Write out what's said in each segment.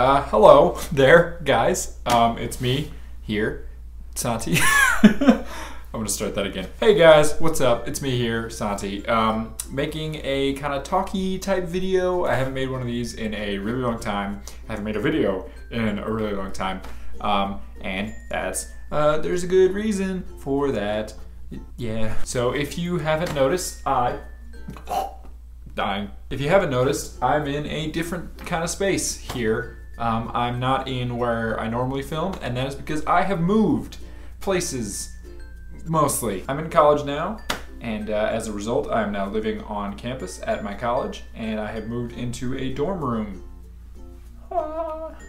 Hello there, guys. It's me here, Santi. I'm gonna start that again. Hey guys, what's up? It's me here, Santi. Making a kind of talky type video. I haven't made one of these in a really long time. I haven't made a video in a really long time. And that's, there's a good reason for that. Yeah. So if you haven't noticed, If you haven't noticed, I'm in a different kind of space here. I'm not in where I normally film, and that is because I have moved places. Mostly. I'm in college now, and as a result, I'm now living on campus at my college, and I have moved into a dorm room.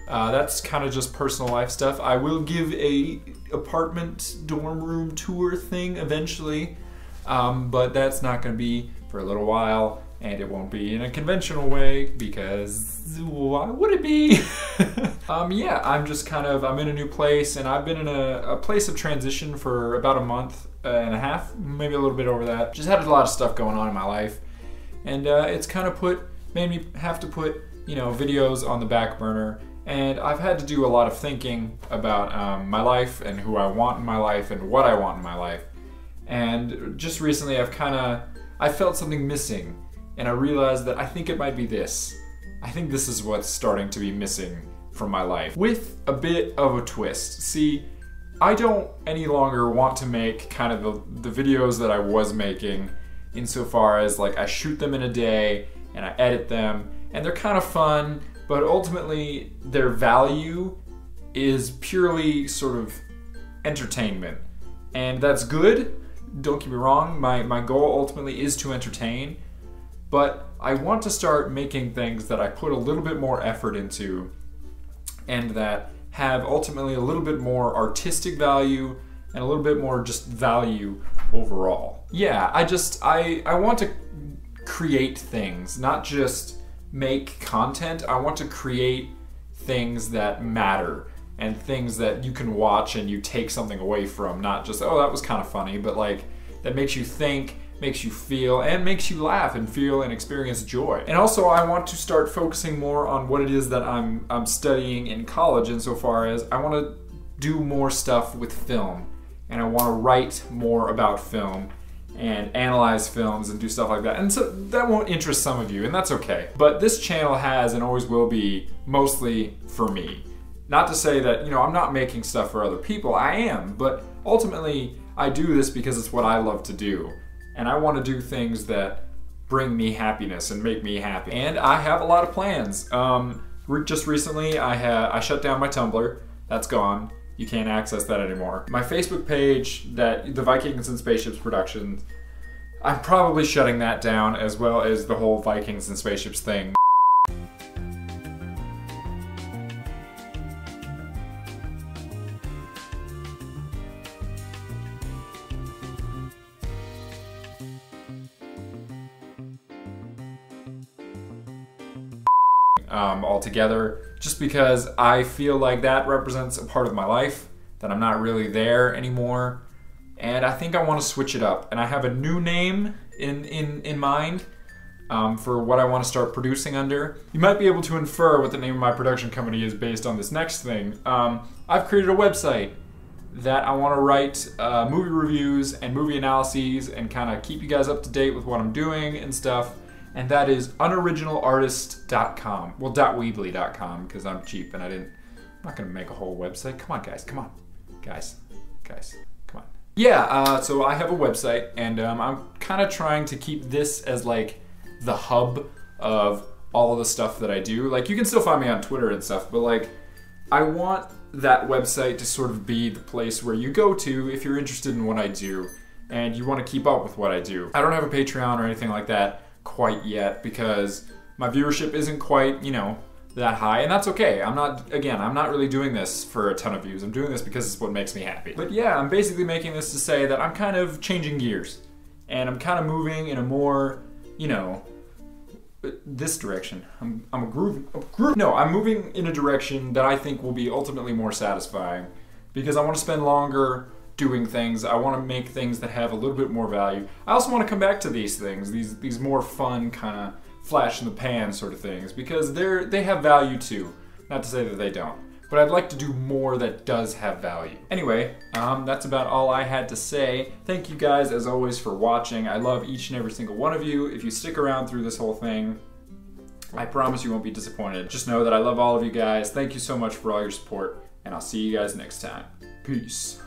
That's kind of just personal life stuff. I will give a apartment dorm room tour thing eventually, but that's not going to be for a little while, and it won't be in a conventional way, because why would it be? Yeah, I'm just kind of, I'm in a new place, and I've been in a place of transition for about a month and a half, maybe a little bit over that. Just had a lot of stuff going on in my life, and it's kind of made me have to put, you know, videos on the back burner, and I've had to do a lot of thinking about my life and who I want in my life and what I want in my life. And just recently I've kind of, I felt something missing, and I realized that I think it might be this. I think this is what's starting to be missing from my life, with a bit of a twist. See, I don't any longer want to make kind of the videos that I was making, insofar as like I shoot them in a day and I edit them and they're kind of fun, but ultimately their value is purely sort of entertainment. And that's good, don't get me wrong, my goal ultimately is to entertain, but I want to start making things that I put a little bit more effort into and that have ultimately a little bit more artistic value and a little bit more just value overall. Yeah, I want to create things, not just make content. I want to create things that matter and things that you can watch and you take something away from, not just, oh, that was kind of funny, but like that makes you think, makes you feel, and makes you laugh and feel and experience joy. And also I want to start focusing more on what it is that I'm studying in college, insofar as I want to do more stuff with film, and I want to write more about film and analyze films and do stuff like that. And so that won't interest some of you, and that's okay. But this channel has and always will be mostly for me. Not to say that, you know, I'm not making stuff for other people, I am, but ultimately I do this because it's what I love to do. And I want to do things that bring me happiness and make me happy. And I have a lot of plans. Just recently, I shut down my Tumblr. That's gone. You can't access that anymore. My Facebook page, the Vikings and Spaceships Productions, I'm probably shutting that down, as well as the whole Vikings and Spaceships thing. Altogether, just because I feel like that represents a part of my life that I'm not really there anymore, and I think I want to switch it up. And I have a new name in mind for what I want to start producing under. You might be able to infer what the name of my production company is based on this next thing. I've created a website that I want to write movie reviews and movie analyses and kind of keep you guys up to date with what I'm doing and stuff. And that is unoriginalartist.com. Well, .weebly.com, because I'm cheap and I'm not gonna make a whole website. Come on, guys, come on. Guys, come on. Yeah, so I have a website, and I'm kind of trying to keep this as like the hub of all of the stuff that I do. Like, you can still find me on Twitter and stuff, but like, I want that website to sort of be the place where you go to if you're interested in what I do and you want to keep up with what I do. I don't have a Patreon or anything like that quite yet, because my viewership isn't quite, you know, that high, and that's okay. I'm not really doing this for a ton of views. I'm doing this because it's what makes me happy. But yeah, I'm basically making this to say that I'm kind of changing gears, and I'm kind of moving in a more, you know, this direction. I'm moving in a direction that I think will be ultimately more satisfying, because I want to spend longer doing things. I want to make things that have a little bit more value. I also want to come back to these things, these more fun kind of flash in the pan sort of things, because they have value too. Not to say that they don't, but I'd like to do more that does have value. Anyway, that's about all I had to say. Thank you guys, as always, for watching. I love each and every single one of you. If you stick around through this whole thing, I promise you won't be disappointed. Just know that I love all of you guys. Thank you so much for all your support, and I'll see you guys next time. Peace.